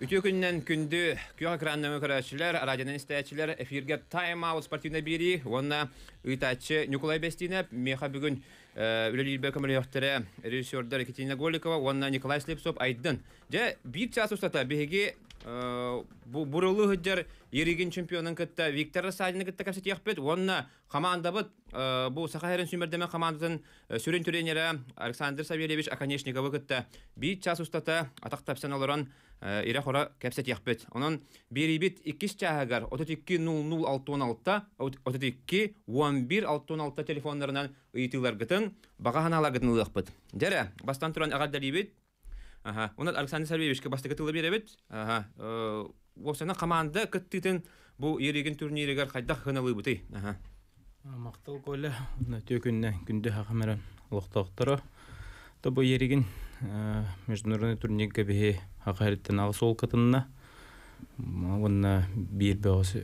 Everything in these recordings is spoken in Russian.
Ütükünden kündü köy ekranlarına karşılar radyodan isteyenler efirge time out sportivne biri ona üytaçı Nikolay Bestinep meha bugün üleli bekamlı yahtere rejissörler Ekaterina Golikova ona Nikolay Slipsov aydın. Ce bir saat ustata bihgi bu buralı hıcır yerigin şampiyonun katta Viktor Rassadinik katta karşı tiyakpet ona komandabıt bu Sakharin Sümer'deme komandanın süren trenere Александр Савельевич Оконешниковы katta bir saat ustata atak tapsan olaran İraqora kapsat yaqbet. Onun beribet 2 çağagar 32-00-616'ta 32-11-616 telefonlarından ıytılar gıtın bağahanalar gıtınlı yaqbet. Dere, bastan turan ağadda libet. Onun Aleksandr Serbeyeviç'ke bastı gıtılı beribet. Oğuzana kamanda gıttıtın bu yerigin turnirigar qaydaq hınalı bütey. Maqtıl kola tökünden günde haqamaran ılıqtaqtara. Tabu yerigin международный турнир кабе ахареттен алсол катынна онна бир бос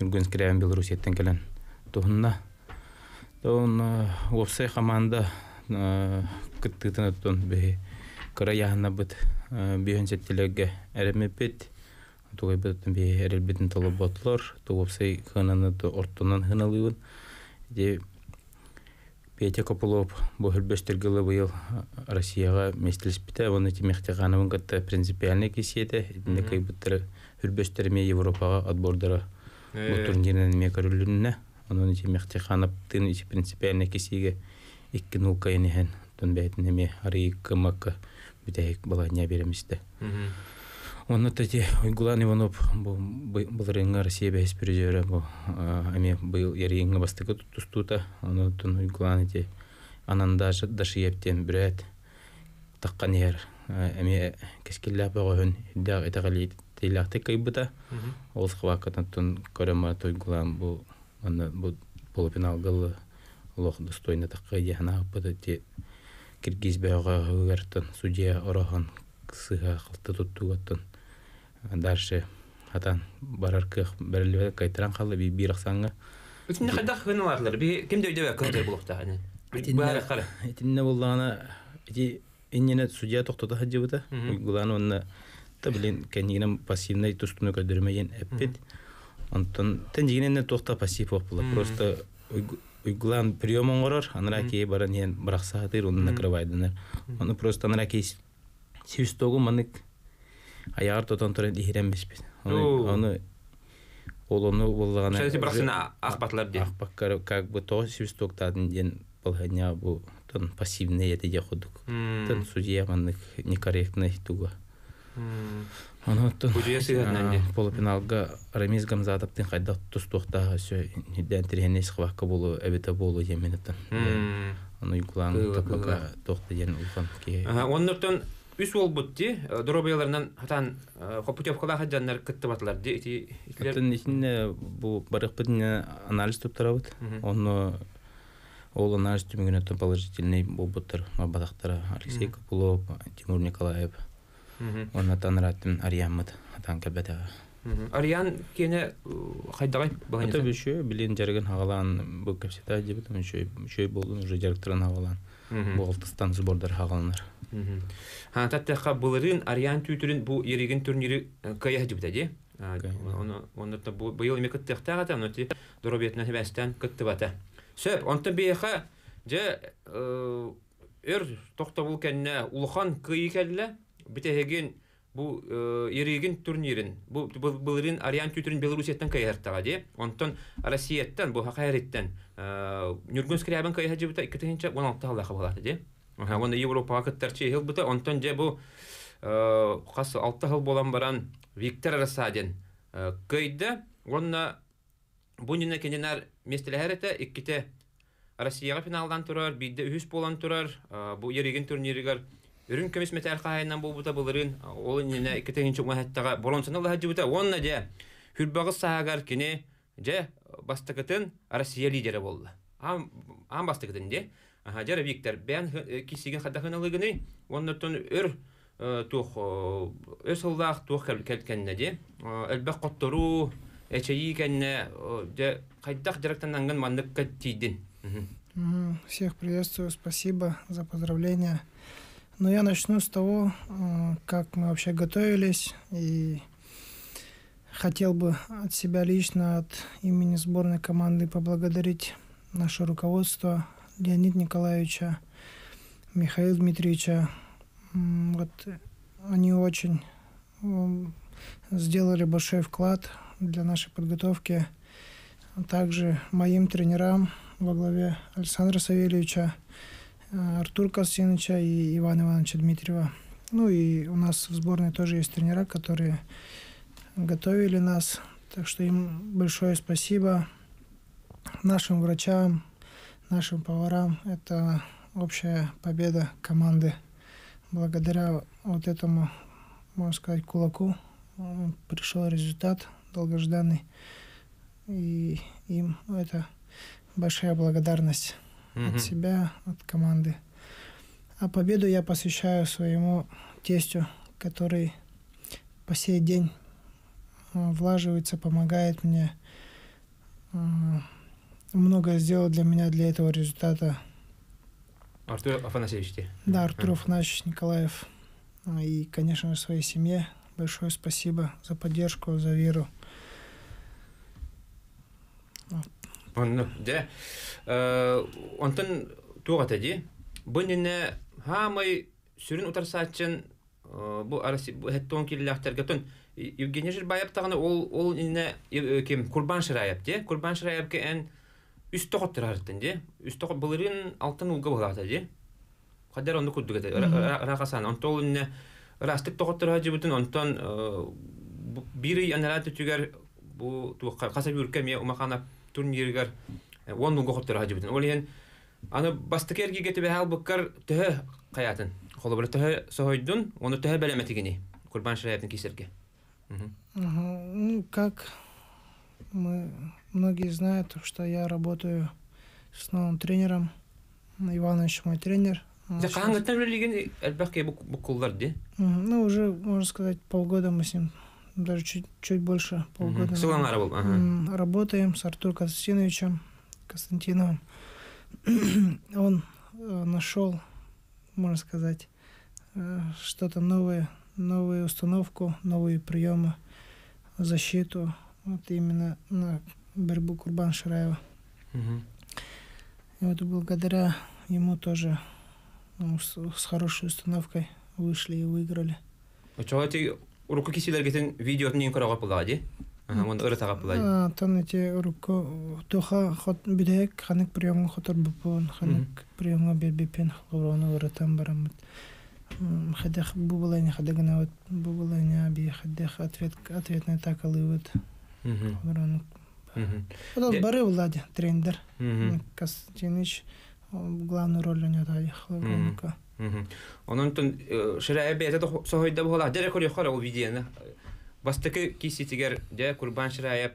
Нюргун Скребин Беларусьтен келен тунна тон овсе команда кыттытын тон бе караяна бит бегенчеттелеге эремепет тугай биттен бе эрелбитин толоботлор товсе хананы ортонан хыналыбын де Петя Копылов, Бухельбештергалы был Россияға местелеспіті, оны темектеғанымын қатты принципиальный кеседі, едінде кай бұттыры Бухельбештерме Европаға отбордары бұл турнирінің мекарулініне, оны темектеғаныптың есі принципиальный кесеге 2-0 кайынығын, тұн бәйтінеме арайық қымаққа бүтәйік балайына береместі. Оны тәте Ойгулан Иванов бұл рейінгі Россия бәйс перезері бұл ерейінгі бастығы тұстуыта. Оны тұн Ойгулан әте ананда дашы ептен бүрі әт таққан ер әме кәскелі апаға өн үддіғ әтіғалі тейліғті қайбыта. Ол қывақытын тұн көрімат Ойгулан бұл полупеналғылы лоқ достойны таққа дейіна бұты те кіргіз бәуға ғығыртын судия ораған қысыға қылты тұттығыттын. Дальше хатан барарках берлеве кайтран халы би бирахсанга. Итинне хадах гыналарлар би кимде өйдебе кырдыр булукта аны. Бары кара. Итинне буллана ити иннене судья токтода хаджыбыта. Буллана онна таблин кенигинен пассивный тустуну көдөрмеген эппет. Онтон тенжигинен токта пассив болуп. Просто уйгулан приём оңорор, анраки баранен бирахсатыр онна кырбайдынар. Аны просто анраки севстогу манык Аяр тотан туран дихирембеспит. Оны болғаны... Шәресі бірақсына ақпатлар ден? Ақпаттар, как бы тоғы севісток тадын ден болғаня бұл тон пассивный етеге құдық. Тон судья маңдық некорректный тұға. Оны тон... Судья сүйгеннен ден? Полупеналға Рамиз Гамзатаптың қайдақ тұстуқтағы сөйден тіргенес қываққа болу, әбеті болу емінеттен. Оны ұйқылаңын таппаға тоқты ден ұлған ке. Онныртын... Үс ол бұтты, дұробайларынан хатан қопытеп қала қаджанлар күтті батылар дейді. Қатын етінде бұл барық бітіне анализ тұптыра бұт. Оны ол анализ түмігіне тұн положительный бұл бұттыр батақтары Алексей Капылов, Тимур Николаев. Оны таныратын Ариан мұт, хатан кәлбәтіға. Ариан кені қайдағай бағанеса? Атап үші білен жарығын ағалан бұл көпсеті әдебітім үші болдың үші жарықтырын ағалан. Бұл алтыстан субордар ағаланар. Таттаққа бұлырын, Ариан түйтерін бұл ереген түрнері қайы әдебіті? Онырта бұл еме күттіқтіға та, онырты дұробетінің әбәстен күтті бата. Сөп, онты бейіға өр тоқта бұл кәніне ұлыған қайы кәлі бітәген bu yerigin turnirin bu bilirin Aryan tütürün Belarusiyet'ten kayırtağa diye ondan Rusya'dan bu hakayretten Nurgun Skryabin kayıcı buta 2016 yılında kabul diye onda Avrupa katarçı yıl buta ondan diye bu kas 6 yıl bolan baran Viktor Rassадин kaydı onda bununla kendiler mesleğerete ikide Rusya'ya finaldan turar bir de 100 bolan turar bu yerigin turnirigar Үрін көмес мәтәл қағайынан бұл бұта бұлырын, ол үніне кетегінші ұңғаттаға болонсына ұлғаджы бұта, онына де Хүрбағыз сағағар кені де бастықытын Россия лидері болды. Ам бастықытын де. Жәрі Виктор, бән кесеген қадақын алығыны, оныртын үр сылдақ тұқ кәлкәніне де. Әлбәқ қоттыру, әчейі кәніне қайдақ жарақтанданған маңдық кәттейдін. Всех приветствую, спасибо за поздравления. Но я начну с того, как мы вообще готовились, и хотел бы от себя лично, от имени сборной команды поблагодарить наше руководство Леонида Николаевича, Михаила Дмитриевича. Вот они очень сделали большой вклад для нашей подготовки. Также моим тренерам во главе Александра Савельевича, Артура Костиновича и Ивана Ивановича Дмитриева. Ну и у нас в сборной тоже есть тренера, которые готовили нас. Так что им большое спасибо, нашим врачам, нашим поварам. Это общая победа команды. Благодаря вот этому, можно сказать, кулаку пришел результат долгожданный. И им это большая благодарность от себя, от команды. А победу я посвящаю своему тестю, который по сей день влаживается, помогает мне. Многое сделал для меня, для этого результата. Артур Афанасьевич? Да, Артур Афанасьевич Николаев. И, конечно же, своей семье большое спасибо за поддержку, за веру. Да. Антон Туратади, Бунина, Хамай, Сюрин Утарсачен, Буарсибхеттонкиллахтергатон, Евгений Жирбаептан, Ол Инне, Курбан Шираев, Курбан Шираев, Кен, Истохоттерартенде, Истохотбулирин, Алтан Угавратади, Хадерон Дукудугат, Рахасан, Антон Растиктохоттеради, Антон Бири, Анарат Тюгер, Хасабюр Кемия, Умахана. Турниргер, он много хотел ходить, но он она бастакер гигет бегал бакер тхе каятен, холобр тхе сахидун, он тхе белеметигини, Курбан Шираев никисерке. Ну как мы многие знают, что я работаю с новым тренером, Иванович мой тренер. Да, как там религии, альбаки букулдарди? Ну уже можно сказать полгода мы с ним. Даже чуть больше полгода. Работаем с Артуром Константиновичем Константиновым. Он нашел, можно сказать, что-то новое, новую установку, новые приемы, защиту. Вот именно на борьбу Курбан Шираева. И вот благодаря ему тоже с хорошей установкой вышли и выиграли. Урок кисилер гетен видео не инкарага плаги, он уртага плаги. Там эти уроки тоха хот бидек ханек приему хотор бупон ханек приему бибипин хлорону уртам барамут хадех бубалани хадегна вот бубалани аби хадех ответный так аливут хлорону. Это бары влади тренер Костинович главную роль у него дали хлоронука. Он Антон Шираев, это то, что я добавил, а дерек уже хорошо увидел, бастаки киситигер, да, Курбан Шираев,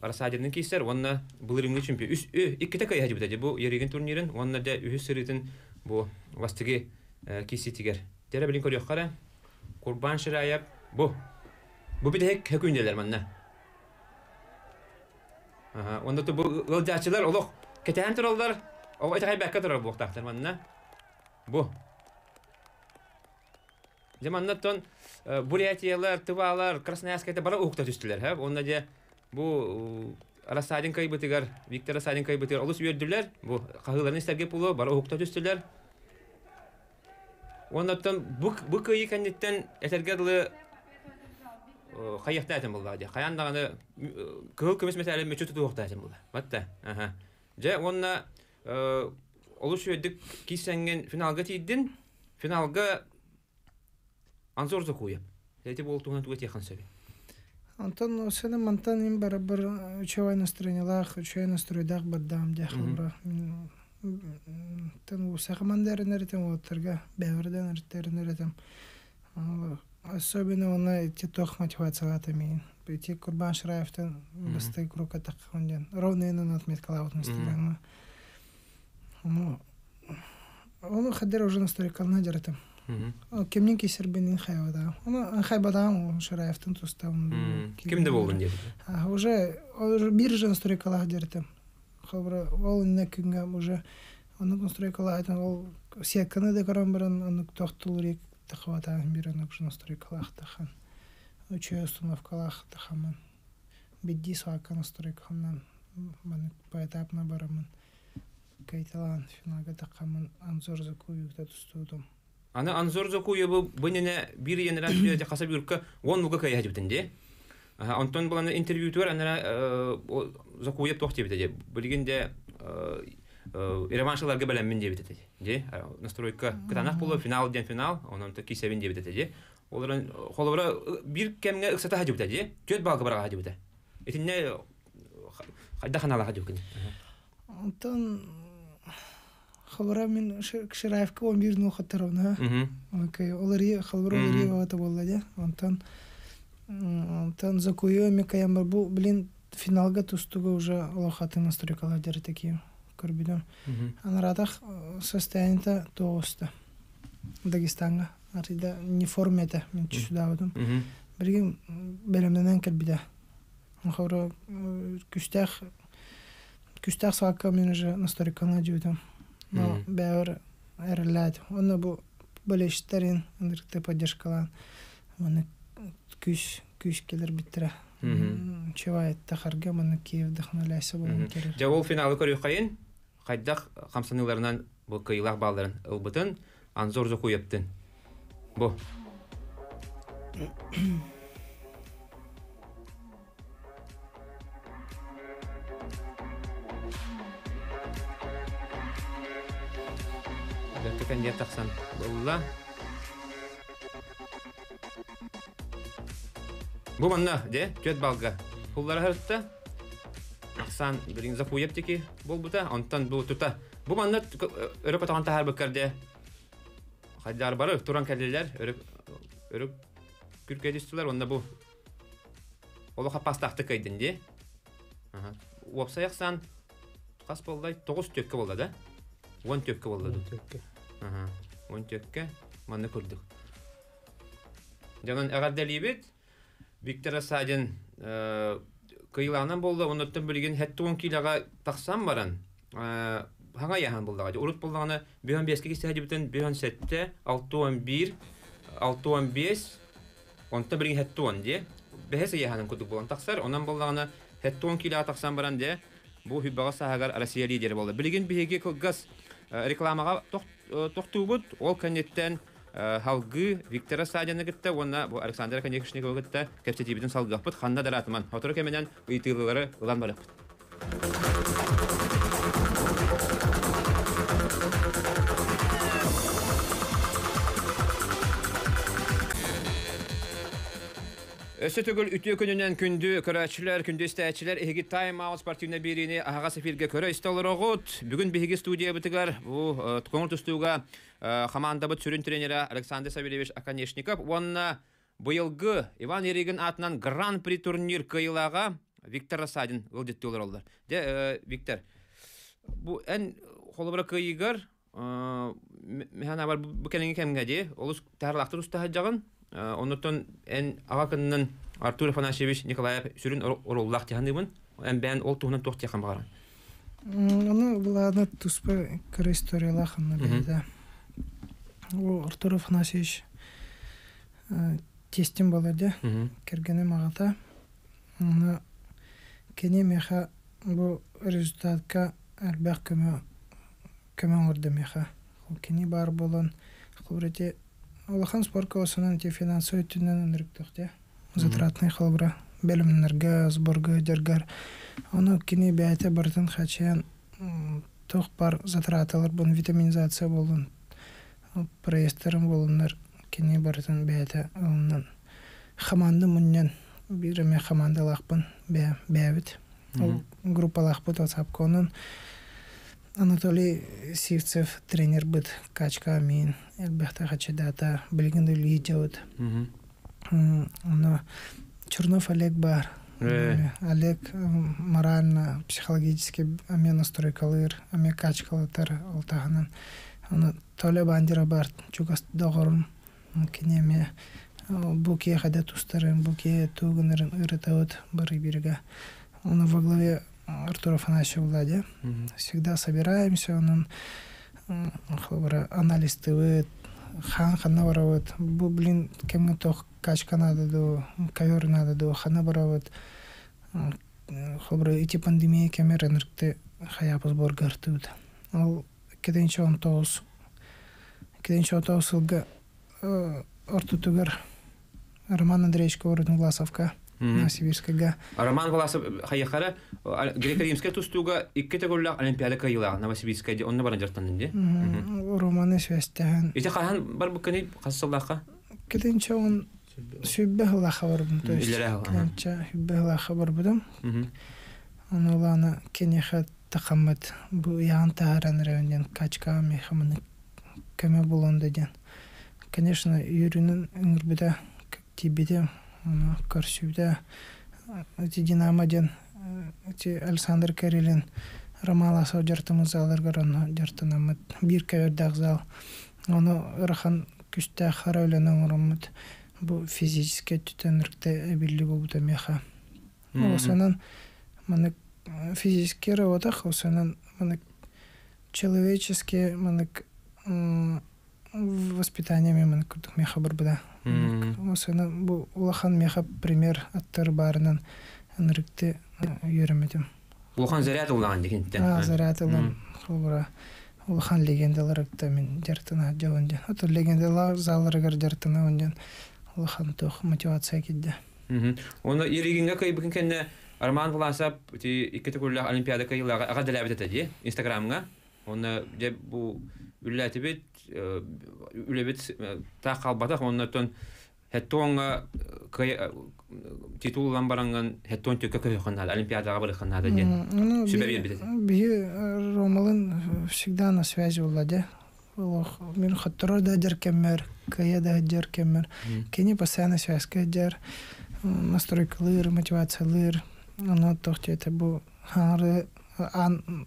Рассадин кисер, он на ближнем чемпионе, и кто такой ходит, да, бо яригин турнирен, он на да юсеритен, бо бастаки киситигер, дерек блин уже хорошо, Курбан Шираев, бо бидех хакунь делер манна, он на то бо лодячилер, олох, кетеан туралдар, о это хайбек турал бо тахтер манна. Бо. Демоннаттон бурятиялар, тывалар, красноярская табара ухта түстілер, ха? Онна де бу Рассадин кайбытыгар, Виктор Рассадин кайбытыгар, олыс үйерділер, бу қағыларын істерге пулы, бара ухта түстілер. Оннаттон бұ күйі кәндеттен әтергерлі қайықта әтін болды, де. Қаяндағаны күл көмес мәтәлі мөчөтті тұхта әтін болды. Батта. Жа, онна Олуш өйдік кейсенген финалға тейдін, финалға анзорды қойып. Әйті болу тұғынан түгі тейқан сөйі. Антон, осыны мантан ем бәрі бір үшевай настырынелақ, үшевай настырыдақ баддам дәқыл бұра. Тән ұсақыманды әрін әрітім, олыттарға бәуірден әріттерін әрітім. Особенно оны әйті тоқ мотивациялаты мейін. Әйті Курбан Шираевтен басты күрік атаққан ден. Ровны енін атметкалауытын ну, он уходил уже на старикал надерты. Кемники сербинин хайва да. Он хайба да, он Шираев тен тустам. Кем доволен дед? А уже биржа на старикал надерты. Хабра, волн некинга уже Анук настройка лахтан вол все канады карамбран анук тохтулрик тахватан биранук же настройка лахтахан. Учею установка лахтахаман. Бедди свака настройка хаман манук поэтапно бараман. Кайталан финага тахаман анзор закую татустудом. Ана анзор закую бу бунене бирен растуя тахасаби урка вон мукака яхибтенде. Антон был на интервью тур, она закует тохти битеде. Бригенде Ираваншалар габелем миндебитеде. Де настройка катанах полу финал день финал, он такие се миндебитеде. Олар холовра бир кемне эксата хадибитеде. Чет балгабра хадибите. Это не хадаханала хадибкин. Антон холовра мин Шираевка он бир ну хатаровна. Окей, олари холовра олари это было, да? Антон Тан закуёмика я марбу, блин, финалга тустуга уже лохаты настройкала деры такие корбидом. А на радах состояние-то тооста. Дагестанга. Арыда не форме-то, мен чусуда водом. Бригим, белемденен корбида. Хавро, кюстях свака мен уже настройкала дюдам. Но беор эрлят. Он был болезнь, ты поддержкала. Он Кюш келер биттіра. Чевай тахарга мана кей вдохнуляйся болын керер. Жауыл финалы көрі қайын, қайдақ қамсаныларынан бұл кайлақ балдарын ұлбытын, анзор зоқу ептін. Бұл. Дәртікен ер тақсан бұлла. Бу манна, де, чет балга. Хуллар хартта. Ахсан бирин закуептики бол бута, антан бу тута. Бу манна Европа таган тахар бекерде. Хайдар бары туран келдилер, өрөп күркедистилер, онда бу. Олоха пастахты кайдын де. Аха. Уапсай ахсан кас болдай 9 төккө болду да. 10 төккө болду. Аха. 10 төккө манна көрдүк. Жанан агардалибет Виктор Рассадин кыйланан болды, онуттан білген хәтті 10 килаға тақсан баран. Хаңа яхан болдығы. Урут болдығаны 15-ке кесті әдебітін 17-те, 6-11, 6-15, онытта білген хәтті 10 де. Бәхесі яханын күдік болған тақсар, онан болдығаны хәтті 10 килаға тақсан баран де. Бұл хүббаға сағағар Россия лидері болды. Білген бігі қылғыз рекламаға тоқты бұд, ол кәнеттен Халгы Виктор Рассадин гитте, онна бу Александр Оконешников гитте, кептетибидин салгапыт, ханна даратман. Хатыры кеменен ыйтылылары ылан барапыт. Өсі түгіл үті күнінен күнді көрәтшілер, күнді істәтшілер, әйгі тайм-аут спортивна беріне аға сеферге көрі істалыр оғыт. Бүгін бігі студия бітігер, тұқоңыр түстіуға қамандабыт сүрін тренері Александр Савельевич Оконешников. Онына бұйылғы Иван Ерегін атынан гран-при турнир кайылаға Виктор Рассадин ғылдетті олар олар. Де, Виктор, бұл ән қолыбыра кайығыр, мәне бар бүкәніңі кәмгәде, олыс тәрілақтыр ұстаға жағын. Онуттан эн агакыннан Артур Афанасьевич Николаев сүрүн ороллак тиһандыбын, эн бен ол туһунан тох тиһан багаран. Аны буланы туспа кыр историялар ханна беде. О Артур Афанасьевич тестим балады, кергене магата. Аны кене меха бу результатка албах кема орды меха. Кене бар болон хурете Аллахан спорка осынан те финансовый түннен өндіріктіқте. Затратный қалбыра, бәлімінерге, сборғы, дергер. Оны кені бәйті бірдің қачайын тұқ бар затратылар. Бұн витаминизация болын, проестерін болынлар кені бірдің бәйті ұлынан. Хаманды мүннен, біріме хаманды лақпын бәйбіт. Ол группа лақпыт отсапқа оның. Анатолий Сивцев тренер быт качка мин, элбехта хачедата, билгенду лидиот. Но Чернов Олег бар, Олег морально, психологически ами настройкалыр, ами качкалатар алтаганан. Но Толя Бандира бар, чугас догорн, кинеме буке хадетустарын, буке тугнерын иритаот барыбирга. Он во главе Артура Афанасьевича Влади. Всегда собираемся, он анализ ТВ, хана барабат, блин, кем то качка надо до, ковер надо до, хана барабат, хлопра идти пандемия, камера ныркты, хаяпас боргар тут. Ал, кеденчо он тоус, лга, орту тугар, Роман Андреевич Коворотный Власовка. Новосибирская. Роман Власов хаяхара греко-римская тустуга и китегорля олимпиадка ела Новосибирская, он не барандертанинде. Романы связтян. И тяхан барбукани хасалаха. Китенча он сюббехлаха барбун, то есть китенча сюббехлаха барбудом. Он улана кенеха тахамет буян таран ренден качка мехаман кеме булондеден. Конечно, Юринин ингрбида как тибиде. Корсюда, эти Динамодин, эти Александр Карелин, Ромала Саудертому зал, Горона Дертанамет, Биркавердах зал, он Рахан Кюста Харолина Ромет, физически тютенркте Эбилибо Бутамеха. Осенен, манек физически работах, осенен, манек человечески, манек воспитаниями, манек крутых меха барбада. Осыны бу улахан меха пример аттар барынан энрикте йөрмедим. Улахан заряд улахан дегенде. А заряд улахан хобра. Улахан легендалар икте мен жартына жаванды. Ото легендалар заларыгар жартына ондан улахан тох мотивация кидде. Оны иригинге кайбыкенне Арман Власап ти икете кулла олимпиада кайлага гадалабет атади Инстаграмга. Оны же бу Уллатибет, уллебет, та халбатах, он на тон, хетонга, титул ламбаранган, хетон тюкакой ханада, олимпиада рабары ханада, сюбербит. Ромалин всегда на связи у Влади. Мир хатро да деркемер, каеда деркемер, кени постоянно связь, кедер, настройка лыр, мотивация лыр, оно тохте это был хары.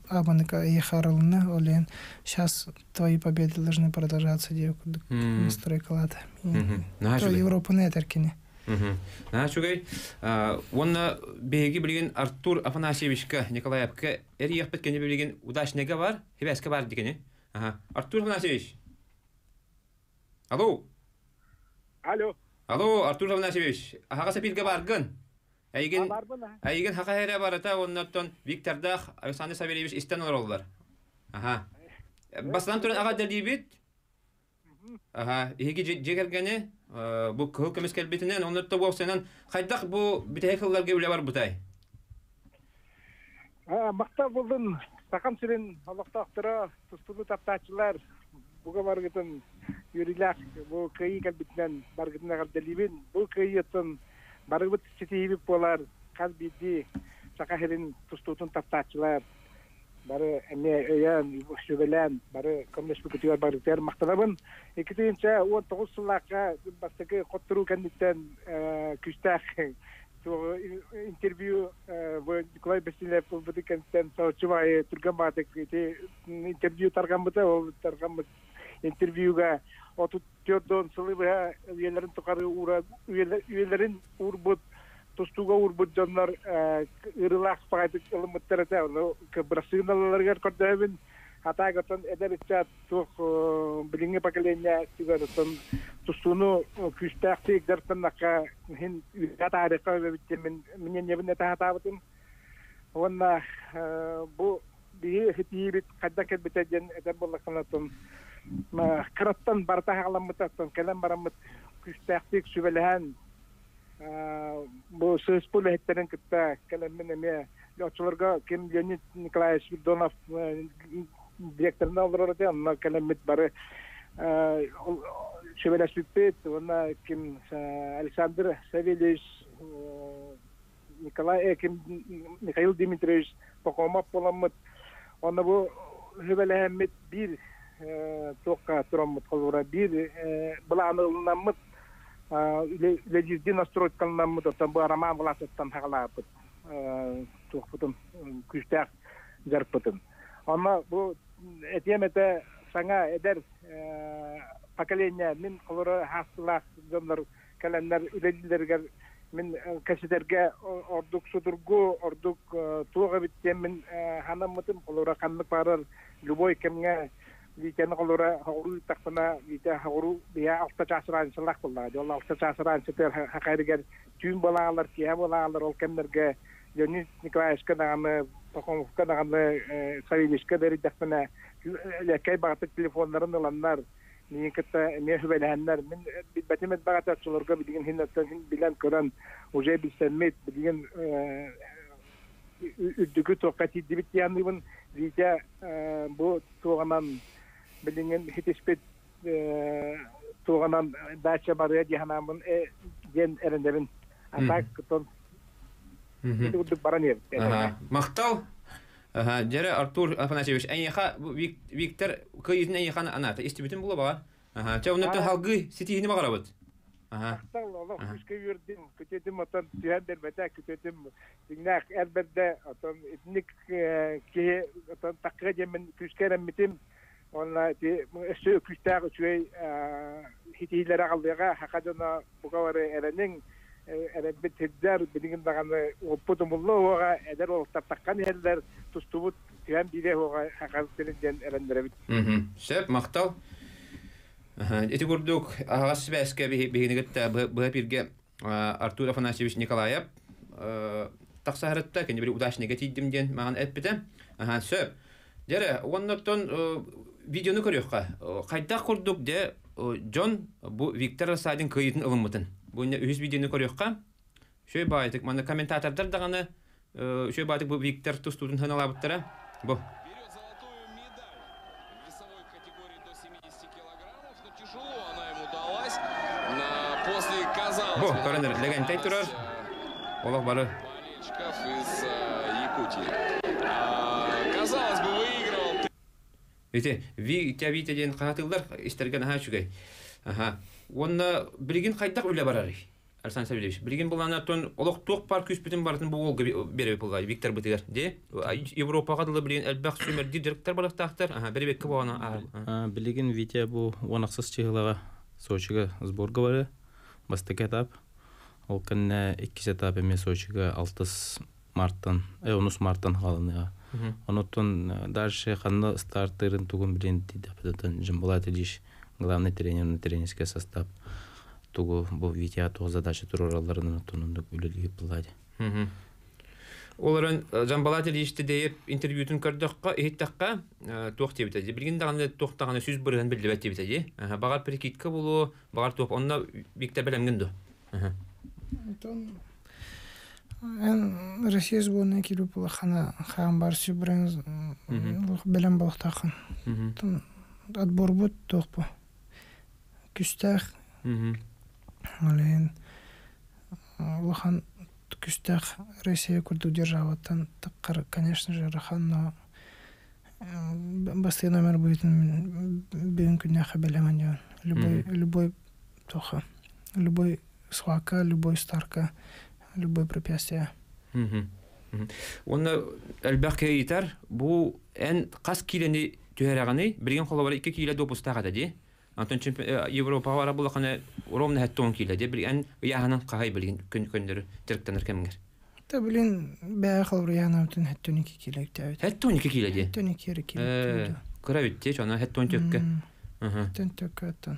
Абаника и Харлна, Олен, сейчас твои победы должны продолжаться, девку, настройклада. То Европа не теркине. Начугай. Он беги блин Артур Афанасьевич Николаев, Эрих Петкин блин удачный говор, хвясь ковар дикине. Артур Афанасьевич. Алло. Алло. Алло, Артур Афанасьевич. Ага, сапит говорган. Айген хакайра барата оннаттон Виктор Дах, Александр Савельевич истенор олар. Ага. Баслан туран ага дебит. Ага. Иги жегергене бу көкөмөс келбетинен оннатта болсонан кайдак бу битекеллер кебиле бар бутай. Мактап болдун. Такам сирен Аллахта актыра тустулу таптачылар буга баргытын юрилер бу кайы келбетинен баргытын ага дебит. Бу кайытын барыбыт сетиип болар, казбиди, сакахерин тустутун таптачылар, бары эмне өйөн, сүбелен, бары коммунистик бардыктар мактанабын. 2019 жылга бастагы коттуруу кандидаттан күчтөк интервью Николай Бесилевдин кандидаттан Саучубай турганбатык интервью тарганбыта, ол тарганбыт интервьюга отут Тёрдон сылыбыга элерин тукары ура элерин урбут тустуга урбут жандар ырылак пагатык элементтерде кыбрасыналарга коддабин атагатан эдеричат тух билинге поколение сигаратан тустуну күчтактык дартанакка хин гатарыкка биттен мен небинде таатабытын онна бу бие хитибит каддакет битеген эдерболлаканатын Краттан бартахалам мутатан, калам барамут кустахтик сувелхан, бо сесполехтерен кта калам менеме. Лячварга кем Леонид Николаевич Донов директор на вроде, он калам мит баре сувелашпит, он кем Александр Савельевич Николай, кем Михаил Дмитриевич покома поламут, он бо сувелхан мит бир. Только тром отхлорабили, была нам ледизди настроить нам там была роман власти там халапут, только потом кустах зарпутым. Она бу этим это санга эдер поколение мин хлора хасла жанр календар ледиздергер من كسرجة أردوك صدرجو أردوك توقع بتيم من هنا متم قلورا كم نقرر لبوي كمية ليتنا قلورا هورو تقطنا ليتها هورو بيا أفتح عشرين سلاح كلها جالنا أفتح عشرين ستر حقيقة تيم بلا على رفيها بلا على الكم نرجع ليونيد نيكولايف كنا عم فكون كنا عم سويش كده ريدفنا لكي بعت التليفون نرن للنار لين كتا ميهب الهنر من بتمت بعتها صلورجا بدين هنا تين بلان كوران وجاي بسميت بدين الدكتور قتيل دبتي عملون زيجا بو توغنام بدين هتش بيت توغنام باشة بريدي هنامون جن إرندين أتاك تون تود برانير مختل ага, дядя Артур Афанасьевич, айнеха Виктор, кое из них айнеха она, то есть тебе тем было ба? Ага, тебя у нас халги сети не могла быть. Ага. Аллах, пусть кивирдим, кое тем отан тиандер бета, кое тем тигнах эрбеде, отан итник ки отан такреди мен кускерем митим, он ти все кустар учей хити лера галдера, хакадона бугаваре эранинг. بتهدر بدين دعنا وبطم الله وقع داروا تبتكن هدر تستوت تيام بيله وقع حقل تلجن رندربيت. شاب مختل. إذا قردوك أحس بس كبيه بينقطع بهبيرجع أرتور أفناسيفيش نيكولايف تخسرت كن يبي وداش نيجاتي دمجن معن أبدا. شاب جرا ونطن فيديو نكريوكا قد قردوك ده جون بو فيكتور راسادين كيدن أول متن. Бунда үз видеоны көрөккә. Шөй байтык, мана комментатордар даганы, шөй байтык бу Виктор тустудын ханала буттыра. Бу. Берет золотую медаль в весовой категории до 70 килограммов, но тяжело она ему далась. После казалось. Бу, корнер легентай турар. Олог бары. Болельщиков из Якутии. Казалось бы, выиграл. Эти Витя-Витяден катылдар истерген хачугай. Ага. Он бригин хайдак уле барары. Александр Савельевич, бригин был на тон олох тоқ пар күз бүтін барын бұл олға беріп болғай. Виктор бұтығар. Де? Европаға дылы бригин әлбәқ сөмерді директор барлық тақтар. Ага, беребек кіп оғана ағыр. Бригин Витя бұл онақсыз чығылаға Сочиға сборға бары. Бастық этап. Ол кәнне 2 этап еме Сочиға 6 марттан, 10 марттан қалыныға. Онытын дәрші қанды старттырын тұғын бригин главный тренер на тренерский состав того был Витя, того задача тураллары на тунунду үлелге пладе. Оларын Жамбалат Ильичте дейіп интервьютін көрдіққа, еттіққа тоқ тебетеді. Білген дағында тоқтағаны сөз бірген білдібәт тебетеді. Бағар перекеткі болу, бағар тоқ, онына Виктор бәлемгінді. Россия сборная келіп олы қаған бар сөз бірген бәлем балықтақын. Отбор бұд тоқ бұ. Күстәх, олейін, ұлған күстәх Рейсия күрді удержаваттан таққар, конечно же, Рахан, но басты номер бұйтын бейін күнне қабелемін еуін. Любой тоқы, любой слака, любой старка, любой препятствия. Оны әлбәқ кейтар, бұл ән қас келені түйәрәғаны, бірген қолабары 2 кейлі допустағады де. Антон Европаға арабылықаны ромны әттон келеді, бірген яғынан қағай білген көндері түріктенір кәмінгер? Та білген бәғі қалыр яғынан өтін әттон 2 келеді тәуіт. Әттон 2 келеді? Әттон 2 келеді тәуіт. Күрәуіт те, жана әттон төкке? Әттон төкке әттон.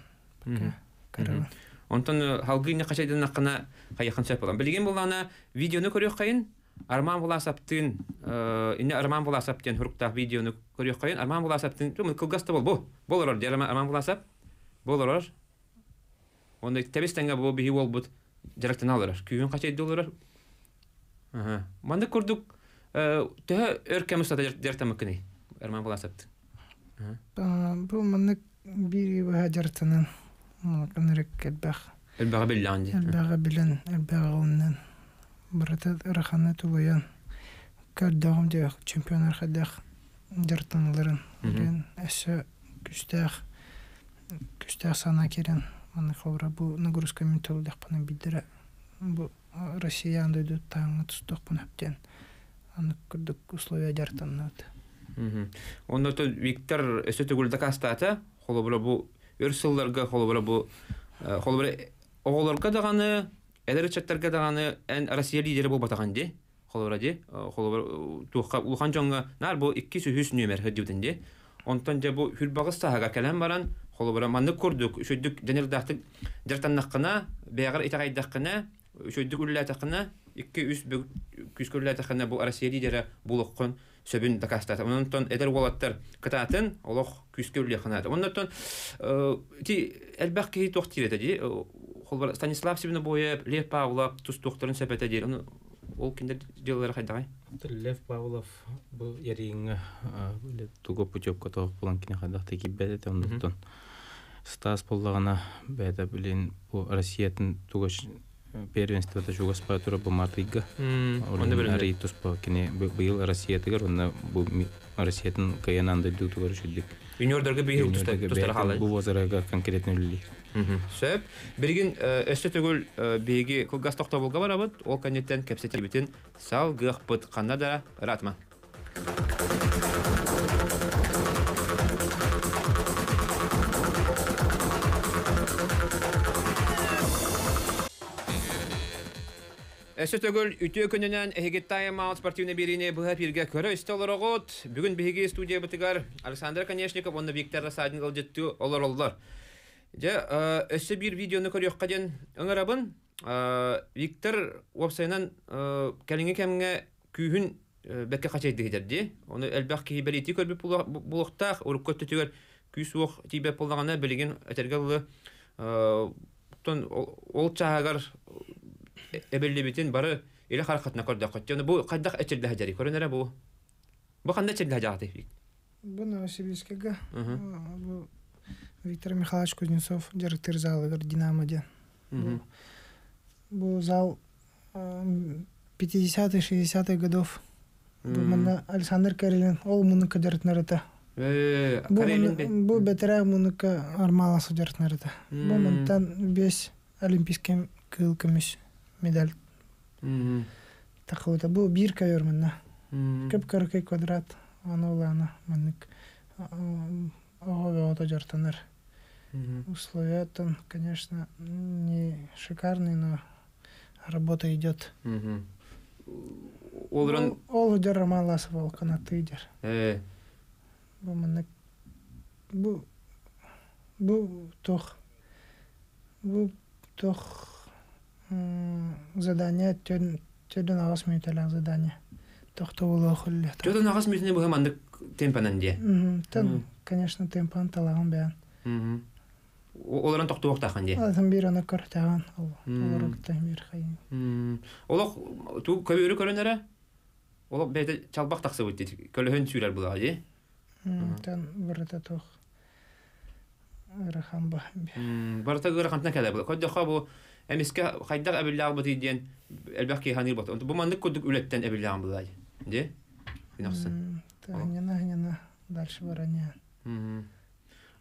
Күрәуі. Онтан халғыны қашайдың аққына қайықын сөп болған. Білген болғана видеоны көрек қайын, арман бола саптың, ине арман бола саптың хұрықтақ видеоны көрек қайын, арман бола саптың, қылғасты бол, бол орар, дәрі арман бола сап. Боларар, онда тәбестәңгә бұл бігі ол бұд жарақтан алырар, күйін қачайды оларар. Манды көрдік, түхі өркәмі ұстата жарақтан мүкіне, әрман бұл асапты. Бұл манды бірі бұға жарақтанын, қанырек әлбәқ. Әлбәға білі аңды. Әлбәға білін, әлбәға ғылымнан. Бұраты ұрақаны тұлайын, көрдіғым дейіқ, чемпионар қадақ жарақтан алырын. Күстәк сана керен, маны қолыра, бұл нагрузка ментолдық бұны бидірі. Бұл Россия андойды таңы тұстық бұны әптен. Аны күрдік условия жартанын өті. Онда өті Виктор сөті күлдік астаты, қолы бұра бұл өрсілдарға, қолы бұра оғыларға дағаны Эдерчаттерге даганы Россия лидери бу батаганде, холораде, холор тухка улханчонга нар бу 200 нөмер хеддүтенде. Онтан же бу Хүлбагыстага келем баран, холора манны көрдүк, үшөдүк денелдактык, жартаннакына, бегер итагайдакына, үшөдүк үлләтакына, 200 күскөлләтакына бу Россия лидери булыккан сөбүн дакастат. Онтан эдер болаттар кытатын, Аллах күскөлләкына. Онтан ти элбакки тохтиретеди. Станислав Семенов Боев, Лев Павлов, Тустухтарын Сапетадир, он киндер делал Хайдай. Лев Павлов был ярин, туго путевка того планки на Хайдах, таки бедет он тут. Стас Поллана, беда, блин, по России туго первенство это чего спортура по Матрига. Он не брали тус по кине был Россия тигр, он был Россия тен каянанды дуту горшудик. Юниор дорога бил тус тарахала. Бува зарага конкретно лили. Сөп, берген эссе түгел беге кылгас токтабыл гаварабыт, ол кандидаттан кепсетер битен сал гыхпыт қанна да ратма. Эссе түгел үтө күнінен эгеттаймал спортивный берине бұға пирге көрі өсті оларағыт. Бүгін беге студия бітігар Александр Оконешников, оны Виктор Рассадин ғылдетті олар-олар. Я эссе видео на корях каден ангарабан Виктор обсайнан калинге кемге күйін бәкке қачай дегедерде. Оны әлбәкке бәлеті көрбі бұлықтақ, өріккөтті түгер күйсуық тейбе пылдағана білеген әтергелі ол чағағар әбелі бетін бары елі қарақатына көрді қөтті. Оны бұл қайдақ әтерлі әжәрі көрінәрі бұл? Бұл қанда әтерлі әжәрі? Бұл Новосибирскеге. Виктор Михайлович Кузнецов, директор зала «Динамо». Был зал 50-60-х годов. Александр Карелин, ол мунука дертнерета. Был бетера мунука армаласу дертнерета. Был монтан без олимпийским кылкамис медаль. Так вот, был бирка ермана. Кепкаркай квадрат, она улана, манник. Ого, Дартанер. Условия там, конечно, не шикарные, но работа идет. Олдер Ромалас Волканаты идет. Был тох задание, тёда на 8 металлах задание. Тох то было хуле. Тёда на 8 металлах было мандак темпананде. Конечно, темпан талаган биян. Оларан токту оқтақан де? Азан бир ана көрттаған. Олар оқтаң бир қайын. Олақ, ту көбеурі көрін әрі? Олақ бәйті чалбақ тақсы бұд дейді. Көлігін сүйрер бұл аға де? Тан бұрыта тоқ. Ғырахан ба. Бұрыта ғырахантына кәді бұл. Көддіға бұл әмеске қайдақ әбілләң бұд дейден әлбәқ кейханыр бұд. Бұл маңдық көддік үлеттен әбілләң бұл аға де? Дальше баранья.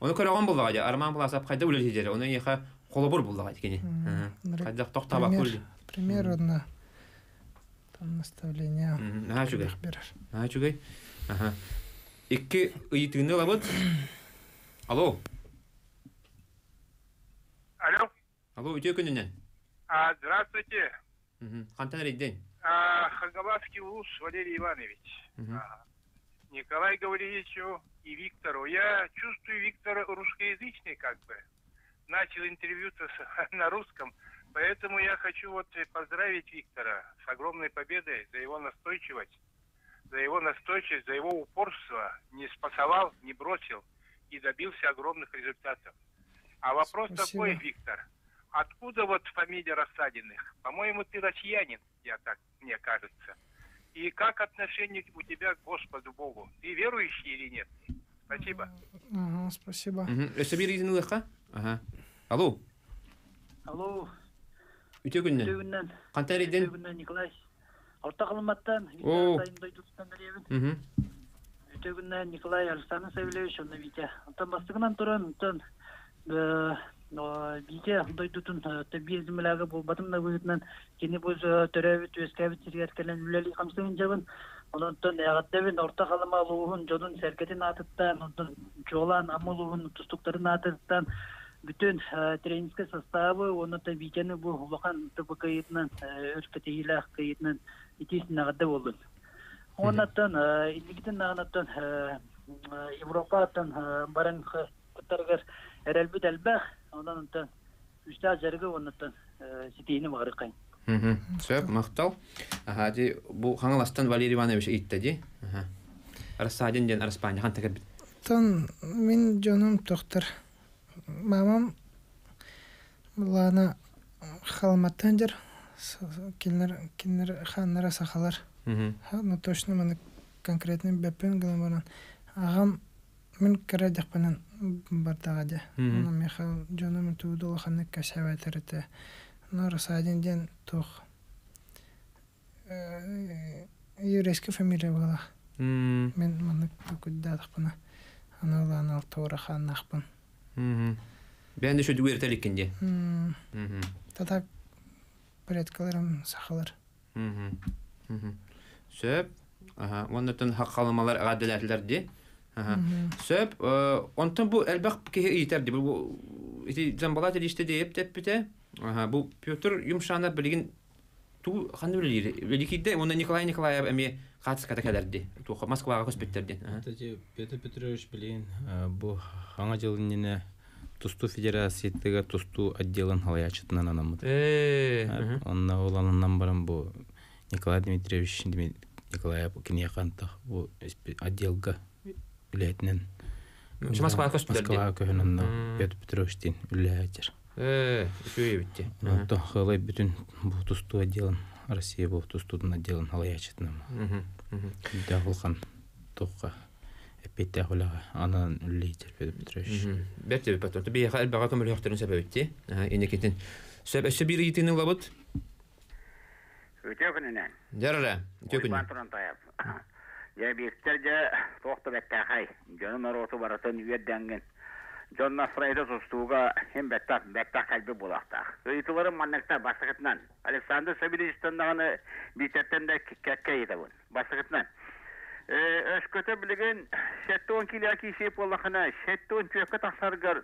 Он королем был ладя, арман был асап, хотя улетел дерев, он ехал холобур был ладя, кини. Хотя кто табак улетел. Пример одна там наставление. Начугай. Начугай. Ага. Икки уйдётный лабот. Алло. Алло. Алло, уйдёт кунинен. Здравствуйте. Хантанарий день. Хангаласский луж Валерий Иванович. Николаю Гавалевичу и Виктору. Я чувствую Виктора русскоязычный, как бы. Начал интервью на русском, поэтому я хочу вот поздравить Виктора с огромной победой за его настойчивость, за его упорство. Не спасовал, не бросил и добился огромных результатов. А вопрос такой, Виктор, откуда вот фамилия Рассадиных? По-моему, ты россиянин, мне кажется. И как отношение у тебя к Господу Богу? Ты верующий или нет? Спасибо. Ага, спасибо. Алло. Алло. Утюгунен. Кантариден. Утюгунен Николай. Ортаклматтан. Утюгунен Николай Александр Савельевич, он Витя. Там бастыгнан туран, там Витя, дойдутун табиез милага бул батымна буйутнан кини буз төрөбүт өскөбүт сиргеткелен үлөлүк камсыгын жабын онтон ягаттабин орто калыма лугун жодун серкетин атыптан онтон жолан амулугун тустуктарын атыптан Bütün trenerske sostavu onu da biteni bu bakan tabi kayıtnan örfete ilah kayıtnan itis nağda oldu. Ondan ilgiden nağdan Avrupa'dan baran kutargar erelbid elbah ondan da üstler zargı ondan sitini varıkayın. Söp maktal. Hadi bu hangilastan Валерий Иванович ittedi. Rasadin den Arspanya hantekar. Tan min canım doktor. Мамам лана халматтанжар кинер ханнара сахалар. Ну точно мен конкретный бепен гламаран. Агам мен крадахпанан бартагаде. Ну Михаил жаным тудул ханны кашавайтерте. Ну Рассадин ден тох. Еврейская фамилия была. Мен маны кудадахпана. Ана лана тора ханнахпан. Бәнді шөді көрті әлеккенде? Тата предкаларым сақалар. Сөп, оныттың хақалымалар ғадділәтілерді. Сөп, оныттың бұл әлбәқ кейі үйтерді. Замбалат әлі ішті дейіп тәппіте. Бұл Петр Юмшанар білген тұл қанды білгері. Великейді, оны Николай Николаев әме қатысқа тәкәлерді. Москваға көспеттерді. Петр Петрович білген бұл аңа жылыннені Тусту федерации тыга тусту отделан халаячытынан анамыт. Онна уланынан барам бу Николай Дмитриевич Николаев кинеякантах бу отделга үләтнен. Москва көһөннән Петр Петровичтин үләтер. Сөйбитте. Ото халай бүтүн бу тусту отделан Россия бу тустудан отделан халаячытынан. Дагылган токка. Эпетте хулага анан үллейтер Петр Петрович. Бертебе патрон. Бия әлбәға көмілі өқтірін сәбәбетте. Енекетін. Сөп әсі бір етінің лабыт? Өте күнінен. Жарыра. Өте күнінен. Ойбан тұрын таяп. Жәбектер жә тоқты бәтті қай. Жөнім әроту баратын үйерденген. Жөн Насрайды тұстуға хем бәтті қалбі болақтақ. Өйтілері маннақта басықытынан. Александр Савельевич Әшкөті білігін 7-10 келі әкі шейп олақына, 7-10 көкі тақсарғыр,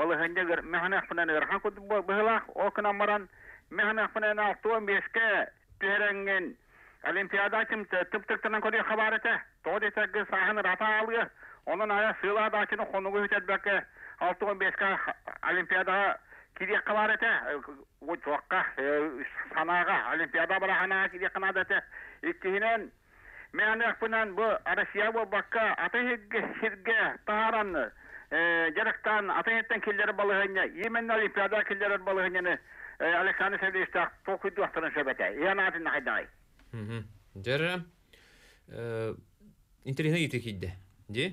балығандығыр, мәғін әқпінен әрхан көтіп бұғылақ, оқын амаран, мәғін әқпінен 6-15-ке түренген олимпиада түптіктінің көрі қабарыты, тоғды тәкі сағын рата алғы, оның ая сұйла адашының қонығы өтет бәкі 6-15-ке олимпиадаға кедек қабарыты, жоққа, санаға, олимпиада барағанаға кедек қынадаты, ектігінен Мен ақпынан бұл Арасияу баққа атайетке тағаран жарықтан атайеттен келдері балығыны, емен олимпиада келдері балығыны Александр Савельевичті тоқиды уақтырын сөбәті. Ең атын қайдағай. Жәрі, интернетіне үйті келді, де?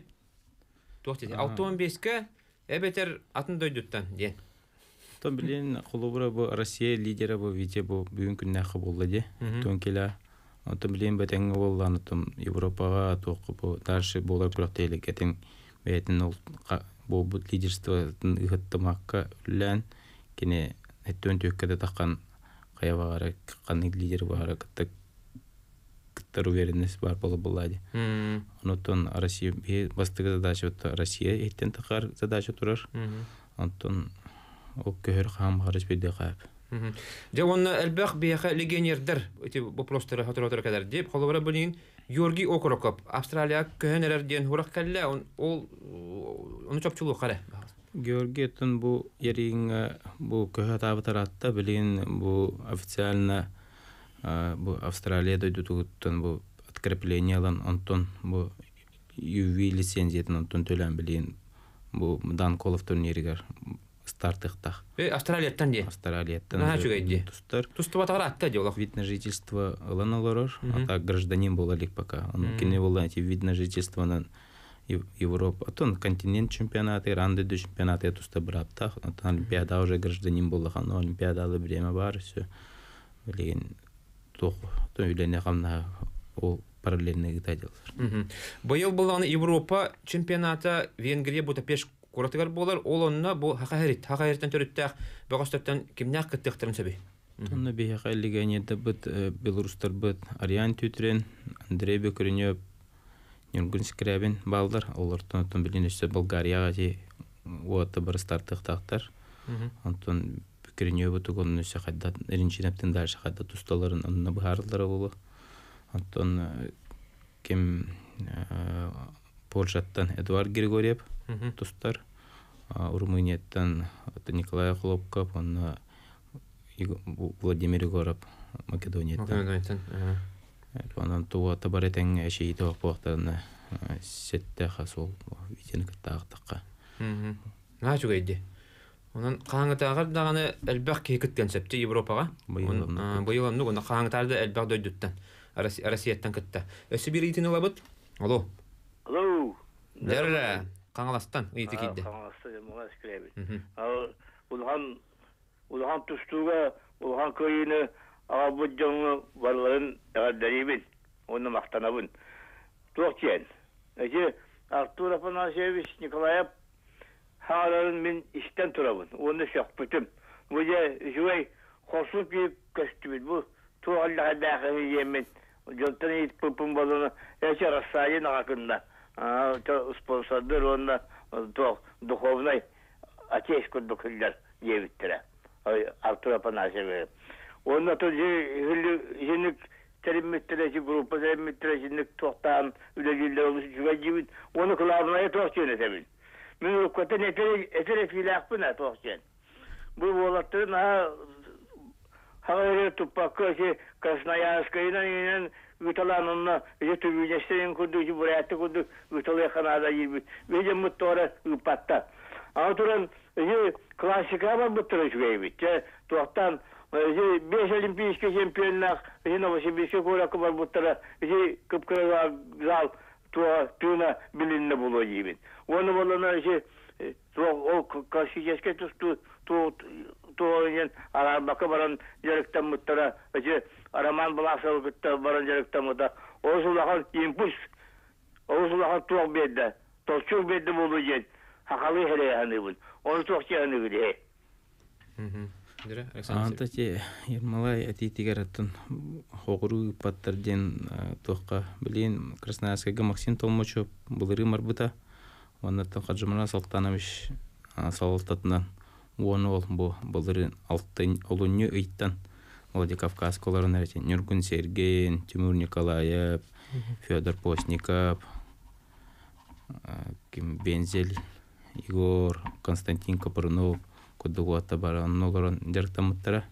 Тоқтеді. 6-15-ке әбетер атын дойдыттан, де? Тоң білен құлыбыра бұл Арасия лидері бұл вите бұл бүгін күніне ақы болды, де? Тоң келі. Отом блин бетенге воллан отом Европага тоқпо дальше болар курактеле кетен бетен ол бо бут лидерство гыттымакка үлән кине эттөн төккәдә таккан каявагара кыккан лидер бара кытта кыттар уверенность бар булы булады. Онтон Россия бастыгы задача Россия эттен тагар задача турар. Онтон ок көр хам гарыш бедә кап. Жауынны әлбәқ бияқа легионердер бұплостыры хатыр-хатыр кәдір деп, қолыбыра білейін Георгий Окорокоп, Австралия көйін әрерден ұрақ кәлі, оны чөпчілу қара. Георгий өттін бұл еріңі бұл көйі табытар атта білейін бұл официалына бұл Австралия дойды тұғыттын бұл открепление алан онтон бұл UV лицензиетін онтон төлән білейін бұл Данколов турнирігер. Стартыхтах. Австралияттан де? Австралияттан. Наға жүгейді? Тұстар. Тұстыва тағыра атта де олақ? Видно жительство лана лорор, ата гражданин бол әлік пока. Оны кене болдан әте видно жительствонан Европа. Атон континент чемпионаты, рандеду чемпионаты тұста бір аптақ. Атон олимпиада уже гражданин болдаған. Олимпиадалы біреме бар. Білеген тоқ. Тон үйлене қамна ол параллельный ғытайдылар. Бойыл болдағаны Европа чемпионата Венгрия Бутапешт Құратығар болар, ол онына бұл хақайырттан төріттәқ, бағастаптан кімнәқ күттіқтірін сөбей? Тұнны бейхақа легионеті бұд, белорустар бұд, Ариан Түтірен, Андрей Бекринёв, Нюргун Скребин балдар, олар тұнытын білін үші Болгарияға де оғаты бір стартықтақтар. Антон Бекринёв тугонны шахадат ринчинептен дәр шахадат усталарын анна баһарлары булы. Антон кем Польшаттан Эдуард Григорьев тустар, Румынияттан Николай Хлопков, Владимир Гороб Македонияттан. Анан туа табар этен эшей тоқ бақтарына сетті қасол витенгі тағытыққа. Наға жүгейді? Онан қаңытағыр дағаны әлбәқ кейкіттен сәпті Европаға. Бұйылам нұғында қаңытарды әлбәқ дөйдіттен, Россияттан кітті. Өсі бір етіні лабыт? Алло. Алло. Дәрі қаңыластан үйті кейді. Қаңыластан емуға әскіребет. Олған тұстуға, олған көйіні Абуд Джонгу Варлан Дарибин, он махтанабун. Турчен. Эти Артур Афанасьевич Николаев Халарин мин истен турабун. Он еще потом. Уже живой хосупи костюм был. Туалла дахи емен. Джонтани пупум балона. Эти Рассадин акунда. А то спонсордер он то духовный отечку духовляр девятера. Артур Афанасьевич. Он на тот же женик термитрежи группа термитрежи тохтан удалился он главное тохтене тем. Мы когда не пере филях пуна тохтен. Бывало ты на Хаврилетупакосе Красноярская иногда выталан на эту винестерин куду жбуряты куду выталеханада жбит. Видим мы тора упатта. А туран же классика вам бутрежвеевит. Тохтан без олимпийских чемпионов, без новосибирских уроков, будто без кубкового зал, то тюна билинна было дивен. Он был на же классический то я арабака баран директор мутера, же Роман Балашов будто баран директор мута. Озулахан импульс, озулахан то беда, то чув беда было дивен. Хакали хреяны был, он то хреяны были. Антати, Ермалай, Атитигараттан, Хогру, Паттардин, Тухка, Блин, Красноярская, Максим Толмачев, Балерий Марбута, Ванна Хаджамана Салтанович, Салтатна, Уонол, Балерин Алтын, Олунью Иттан, Владикавказ, Колоронарити, Нюргун Сергей, Тимур Николаев, Федор Постников, Бензель, Егор, Константин Капырнов, Кудуата баран ногорон дертамуттара.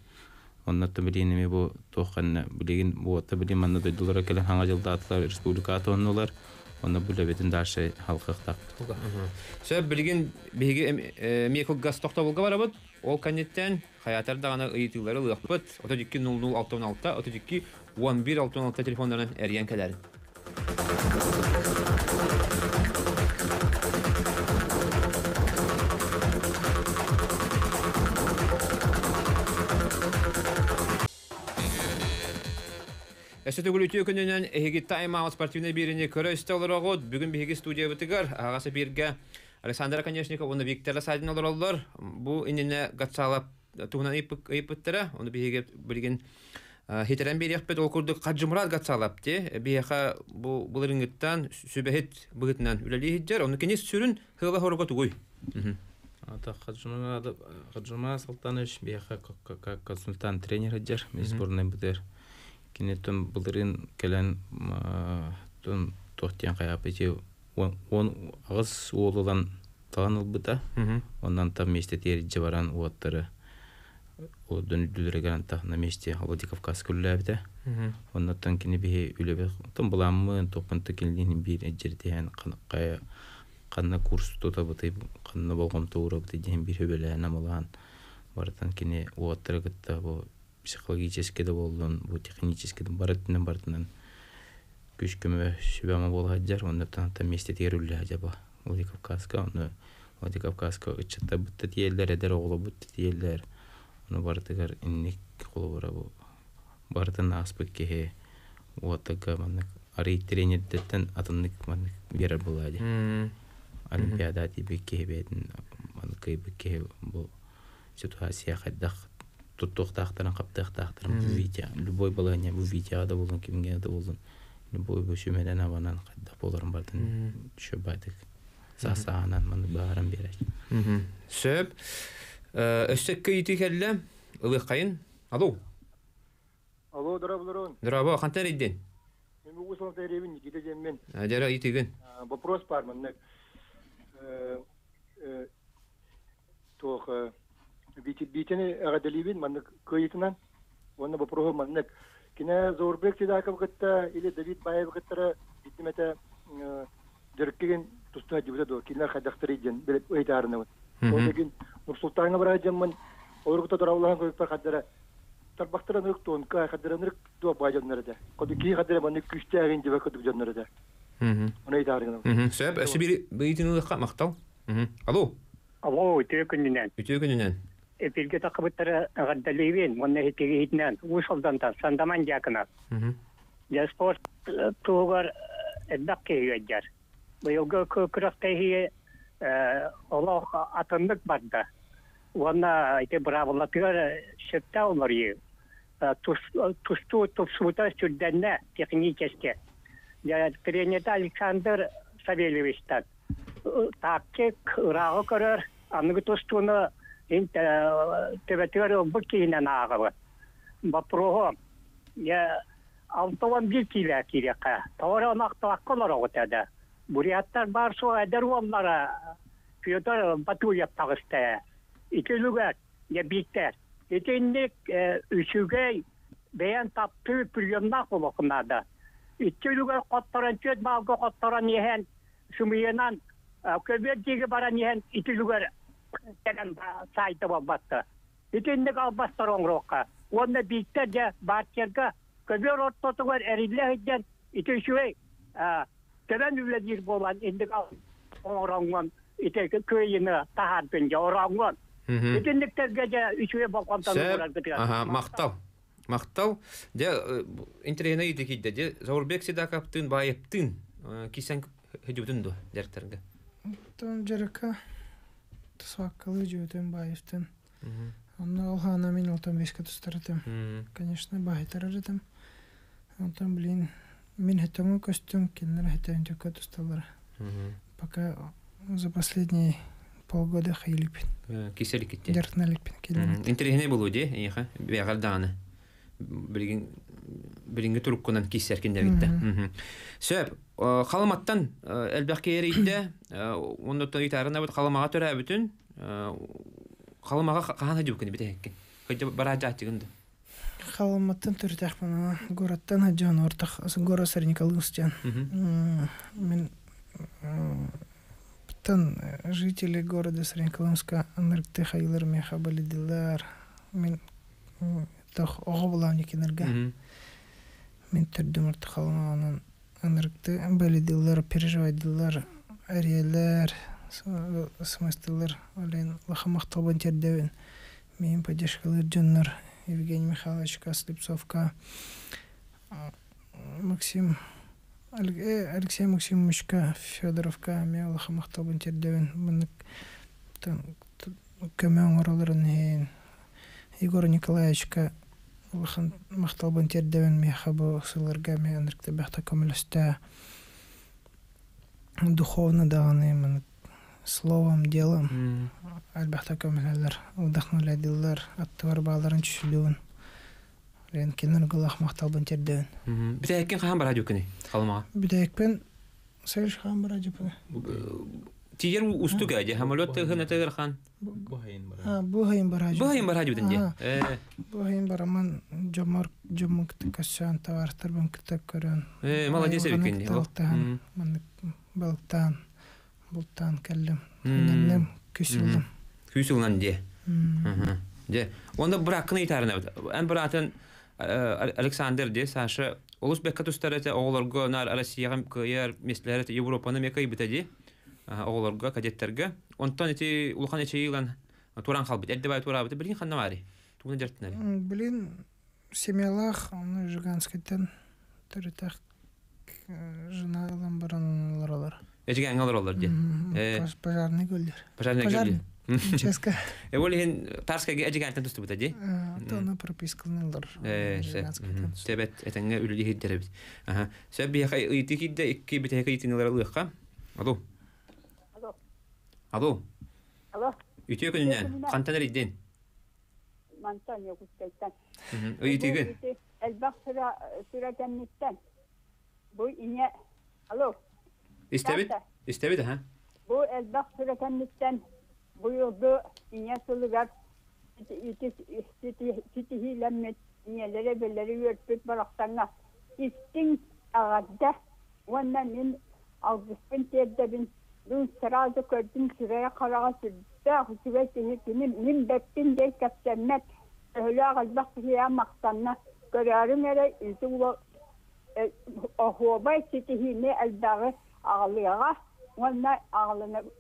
Он на то блинами бо тохан блин бо то блин ман до доллара келе хангадилда атлар республиката оннолар. Он на буле бетин даше халкыхтак. Сөп блин биге миекол газ тохта болгар бот. Ол канеттен хаятарда ана итилдары лыхпыт. 32 066-та 32 1166 телефондарынан эрген келер. Сөтөгүлүтү күнүнөн эги таймаут спортивный бирине көрөстөлөрөгө бүгүн биги студияга тигер агасы бирге Александр Оконешников уну Виктор Рассадин олорлор бу инине гатсалап тугунан эпиттера уну биги билген хитерен бирек бет окурду каджымурат гатсалап те бияка бу булырыңыттан сүбехет бүгүтнөн үлелихиттер уну кенис сүрүн хыла хорго тугуй ата каджымурат Салтанович бияка как консультант тренер дер сборной бдер кинетом былрын келен тон тохтян кайапыти он агыс олудан таныл быта ондан там месте териже баран уаттары о дөнүлдүлөр гаранта на месте Владикавказ күлләбидә ондан кине бие үлебе тон буламмын топынты келдин бир жерден каныкка канна курс тота быты канна болгом тоурап деген бир беле намалган бардан кине уаттары кытта бу психологически да болдун, бу технически да барытынан күшкүмө сүбөмө болгаджар, онда таныта месте терүлле ажаба. Владикавказга, оны Владикавказга ычытта бутта тиелдер, эдер оголо бутта тиелдер. Оны барытыгар инник колу бара бу. Барытын аспык кехе, уатага маннык арый тренердеттен атыннык маннык берер болады. Олимпиада тиби кехебедин, маннык кайбы кехе бу ситуация хайдах. Тут тахтаран, каптахтаран, видео. Любой баланя, видео, да волн, кимге, да волн. Любой бушюмеда на банан, да полором бартен, шобатик, сасанан, манубарам бирать. Сеп, Эссекке итихелле, Илыхкаин. Алло. Алло, здравствуйте. Здравствуйте, хантер идден. Вопрос пармен. Тох битини агаделивин манны кыйтынан. Онна вопрос манны. Кине Зорбек тидаков кытта или Давид Баев кыттара битимете диркин тустуна дибде до кине хадактыр идден биле айтарны. Олегин Нурсултанга баражамман оргута дараллан көйпер каддара тарбактыран өктөн кай каддаран рик до бажаннарда. Коды ки каддара маны күчтәгин дип көтүп җаннарда. Уны итәргән. Сөп, әсибири битинне хакмактау. Алло. Алло, итергәннән. Итергәннән. Эпилге тақыбыттара гаддалевен, монна хитеге хитнән, ушалдан та сандаман якына. Я спорт тугар эддәккә йәҗәр. Быелгы күрәктәге Аллах атындык барды. Уанна айты бравалатыгар шепта оларью. Тусту тупсута сүрдәннә техникәскә. Я тренерда Александр Савельевич тат. Такке рагы көрөр, аны тустуны төбәтер бөккәйнән агыбы. Бапрогы, я автомобиль килә кирәкә. Тора нактылаккалар агытады. Буряттар бар шо әдәр оллара. Федор Батуев тағысты. Икелігер, не биттер. Етендік үшігей бәйін тапты пүргемнақ олықынады. Икелігер қаттаран төт бағғы қаттаран ехен, шумиенан көбер дегі баран ехен, икелігер тәген сайты болбатты. Етендік албастар оңырыққа. Оны биттер де барттергі көбер оттотығыр әрілі хидден икелігей Тәрән үләдер болан, ендік ал оңыраңған, итәкі көйіні тағар пенде оңыраңған. Итіндіктерге де үшуе болқантаны орар бітіген. Мақтау. Мақтау. Интерейна үйдікейді де, Заурбек Седакаптың, Байыптың, кесен хөдеудің ду дәріктерге? Тон жәрікі тұсваққылы жөдің Байыптың. Оны олғана мен ұлтан беске тұстаратым. Конечно, Байытарарытым. Онтан білейін. Мин хэтэму костюм киннер хэтэн тюкэт усталар. Пока за последние полгода хайлипин. Киселикитте. Дертналипин. Интерегенэ был уйде, эйха, бэгалданы. Билингэ туруккунан кисеркиндэгитте. Сөп, халаматтан элбэхкейерейдэ, оннотон итарына бут халамаға төрэ бүтін, халамаға қахан хэдюкэні бітэхеккен. Хэдэ бараджаатигынды. Халматтан төртәхмана городтан хаджан ортах город Сарникалынстан. Мен тан жители города Сарникалынска энергты хайлар мехабалидилар. Мен тох огыблавник энерга. Мен төрдүм орта халманын энергты балидилар переживайдылар, ариялар, смысллар ален лахмахтабан тердевин. Мен поддержкалар жаннар Евгений Михайлович Слепцовка, Алексей Максимович Федоровка, Мелаха Махтабан Тердевин, Камен Роллерен, Егор Николаевич Махтабан Тердевин, Мехабо Силаргами, Андректебехта Камелюста, духовно данные, словом, делом. Альбахта Камилялар, удахнуля диллар, аттар баларын чүлүн. Лен кинер Аллах макталбын терден. Бидайкин хам барадюкни, халма. Бидайкпен сеш хам барадюпне. Тигер устуга же, хамалот хана тигер хан. Бухаим барадю. Бухаим барадюден же. Бухаим бараман жомук тикасан тавартарбын китак көрөн. Молодец викинди. Ман балтан. Бултан кәлем, көнем күсілдім. Күсілдім де. Де. Оны бұраққыны етәріне өті. Ән бұратын Александр де, Саша, олыс бәккат ұстараты, оғыларға, нар Россияға көйер, месілерді, Европаны мекай біті де, оғыларға, кадеттерге. Онтан еті ұлқан ече елін туран қал біті, әлді бай тура біті, білген қанна бари? Туғына жәрттін әрі? Білен, семьялақ, оны жүгенскеттен түрітәқ жына Эти гангалар олар дед. Пожарный гульдер. Пожарный гульдер. Честно. Я волен тарская эти гантен тусты буда дед. То на прописку налдар. Тебе это не улюдихи дербит. Ага. Себе я идти да и кибит я идти налдар улюха. Алло. Алло. Алло. Алло. Үйтегінен қантанар еден? Мантан Өгістейттен. Үйтегін? Әлбақ сүрәкәметтен. Бұл ине... Алло? Истәбет? Истәбет, ха? Бұл әлбақ сүрәкәметтен бұйылды ине сұлығар сүтіхиләммет инелері білері өртпет барақтанға. Истің ағадда онна мен алғыспын тердебін. Бұл сразу көрдің сүрәя қараға сүрдістіғ сүрәй сенетінің мен бәттін дей кәпсәнмәт өлі ағызбақ сүйе мақтанна көрәрің әрі үлді ол ұғобай сетігіне әлдағы ағылыға онна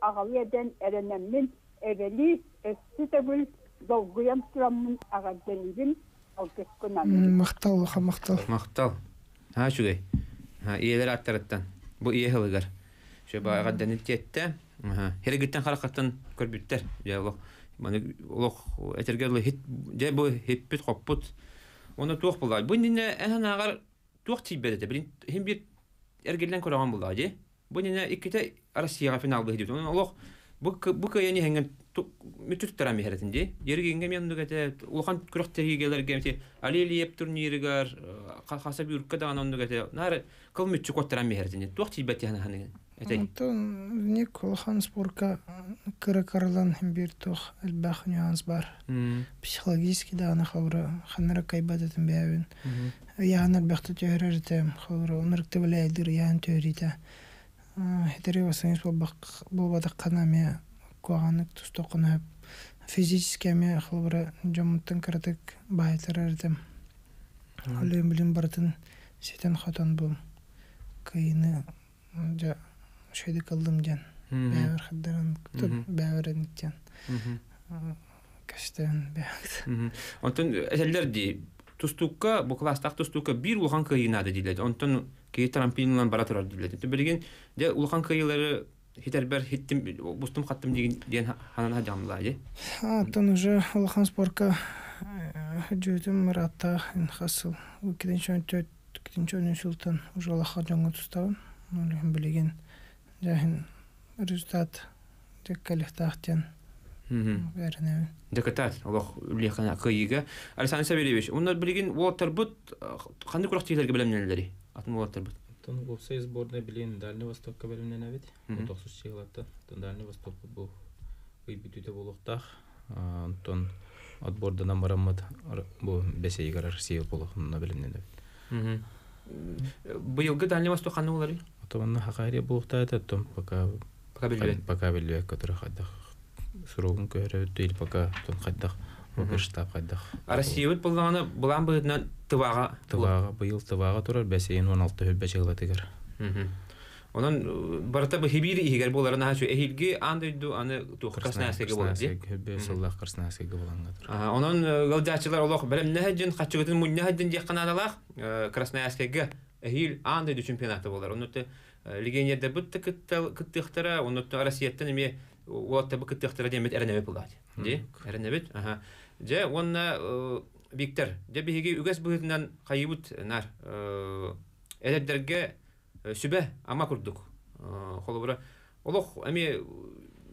ағылыден әрінемін әрілі өсті тәбіл долғыям сұрамын ағадденігін алғыз күнамын. Мақтал, мақтал. Мақтал. Ха шүгей. Иелер аттарыттан. Бұл ие ғылығар. Шебаға дәнеттетті, херегеттен қарақаттан көрбеттер. Олық әтергерлі хеппет қоппыт. Оны туық бұлғады. Бұніне әң ағар туық тейбеді. Хем бір әргелден көраған бұлғады. Бұніне екеті Россияға финалды хедеді. Оның олық бұқы әне әңген мүттір тарамы әретінде. Ерге әңгем еңдігі әті ұлған күріқтері келерге әмте әлейлеп турнирігар, қасап үрікке даған өндігі әті қыл мүтті қот тарамы әретінде. Туық тейбәтті әне әне Антон Николаевич Бурка Каракарлан Биртух Эльбах Нюансбар. Психологически да она хора ханера кайбадатым бявин. Я она бахту теорете хора онрак тевлейдир я антеорите. Хитерева сенис болбада канаме куанек тустокуна физически ами хора джамутен кратек байтеререте. Олем блин бартен сетен хатан бул кайне жа. Шөйді қалдым ден, бәуір қаддаран күтіп, бәуірін ден, көштен бәуірді. Онтын әзәлдер дей, тұстыққа, бұл кластақ тұстыққа бір ұлған қайынады дейледі. Онтын кейі трампинынан бара тұрар дейледі. Білген, де ұлған қайылары хетәрбәр, бұстым қаттым деген ханана жамылады. Онтын ұжы ұлған спорқа жүйтім мұратта қасыл. Кетінші сұлтан ұжы ұлаққа жаңғы тұстауын. Дәхін үріздат деккалықтақтен бәрінеуін. Деккатат, олық үліқана қиыға. Александр Савельевич, онлар білген олаттар бұд, қанды құрақ тейлерге білімнелері? Атын олаттар бұд? Атын олса изборны білген Дальний Востокқа білімнен әвет. 19 жылатта Дальний Восток бұл үйбітуді болуқтақ. Антон отбордан амарамад бұл бәсейгар арсиыл болуқынна білімнен әвет. Бұйылғы Дальний Восток қанды олары? Атоманна хакайрия булуктайт, атом пока билбек, который хайдах сурогун көрөт, ил пока тон хайдах, штаб хайдах. Россиябыт булганы булан быдынан тывага быйыл тывага турар, бәсейин 16 өлбә жылы тигер. Онан барта бу хибир игер буларын ачу эхилги андыйду аны тохкаснасыга булды. Бесаллах карснасыга булган гатыр. Онан галдачылар Аллах билем нәһәҗен хачыгытын муннәһәҗен дихканалах краснаяскеге Әйіл аңдайды чемпионаты болар. Онытты легионерді бұтты күттіқтіра, онытты Россияттан еме олатты бұ күттіқтіра демет әрінәбет болады. Әрінәбет? Жа, онына Виктор, жа бігеге үгәс бұғытынан қайыбыт нар. Әдәрдерге сүбә ама күрдік. Қолы бұра. Олық, әме,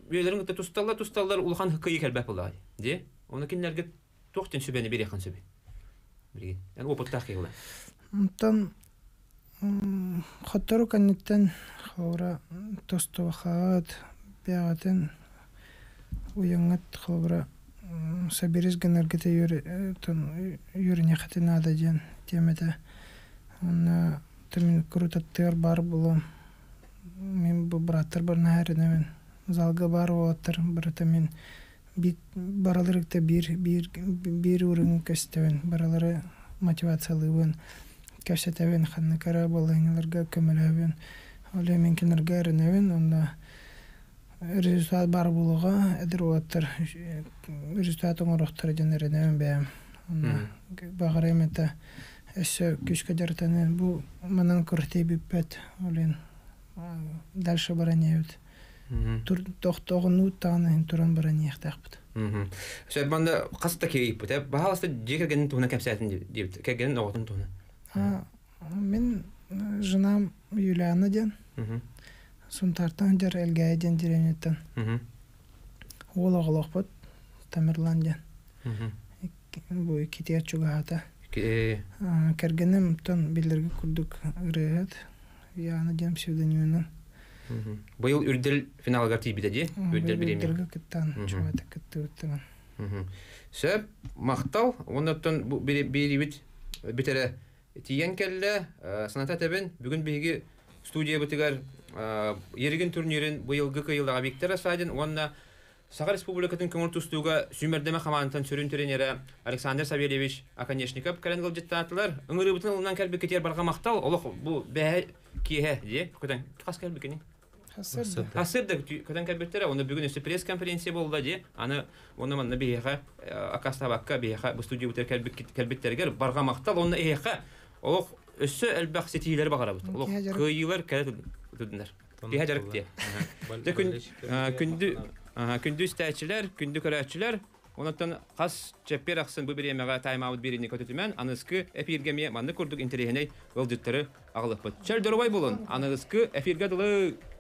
өйлерің үтті тұсталар ұлған хыққайы кәрбәп болады. Оны кенлерге тоқтен сүбәні береқан сүбән. Хоттару канеттен хаура тостова хаат бягатен уянгат хаура сабирис генергете юрине хатинада ден темета он тамин круто тер бар було мин бу браттар бар нахаринен залга бар оттар братамин бит баралырыкта бир урын көстөвен баралары мотивациялыбын Кәшетәвен, қаннықара болайынларға көміләвен, олемен кенірге әрінәвен, онда результат бар болуға әдір оғаттыр, результат оңырықтыр ден әрінәвен бәйім. Бағыр әметі әсі күшкі дәртәнен, бұл мұнан күрттей біппәт, олен дәлші баран еуд. Тоқтоғын ұттағын тұран баран еқтақ бұд. Сөйтбанда қасықта кейіп бұд, бағаласты жекергенін туғына кәмсәтін дейбіт, кәгенін оғытын туғына. Мен жынам Юлияны ден, сұнтартан жар әлгәйден деревнеттен. ол оғылық бұд, тамырланден. Бұй кетер чуға ата. Кәргені мұттан белдерге күрдік ғырығыд, яғына дем севденеуінің. Бұл үрдел финал ғарты бітеді? Үрдел береме? Үрделгі күттан чуғата күтті өттіған. Сөп, мақтал, оныттан беребет бітері тиген кәлі, саната тәбін, бүгін бейге студия бітігер ерген турнирін бұйылғы қиылдаға Виктор Рассадин, онына Саха Республикатын көңір тұстуға сүймердеме қаманытын сүрін түренері Александр Савельевич Оконешников кәрінгіл жеттатылар. Үңірі бұтын ұлынан кәрбі кетер барға мақтал, олық бұл бәе кейе де, көтен қас кәрбі кенің? Қасырды көтен кәрбеттері, оны бүгін өсі пресс-конференция болды де, оны маңна бейеға, Акаставакқа бейеға, бұл студия бұтыр кәрбеттергер барға мақтал, оны ейеға, олық өсі әлбәқ сетейлер бағара бұты, олық көйілер кәрі түдіндер. Күндіз тәтшілер, күнді көрәтшілер, онаттан қас жәппер ақсын бұбіремеға таймауыд беріне көтетімен, аныңызғы әпергеме маңды көрдік интерегеней өлдіттері ағылық бұд. Шәрдірубай болын, аныңызғы әпергеділі